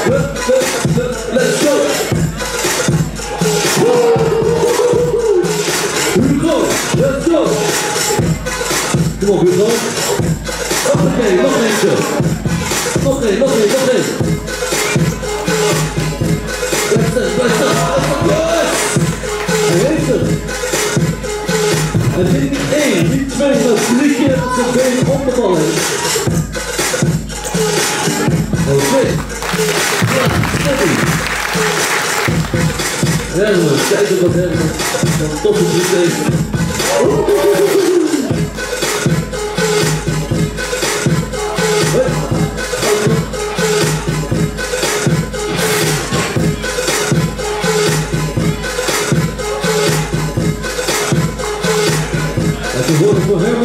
Let's go. Here we go. Let's go. Come on, people. Okay, no danger. Okay, no danger, no danger. That's it, that's it. Yes. En dit niet één, niet twee, maar drie keer zijn been op de bal heeft. Helemaal, kijk op wat helemaal. Dan top het niet even. Dat is woord voor hem.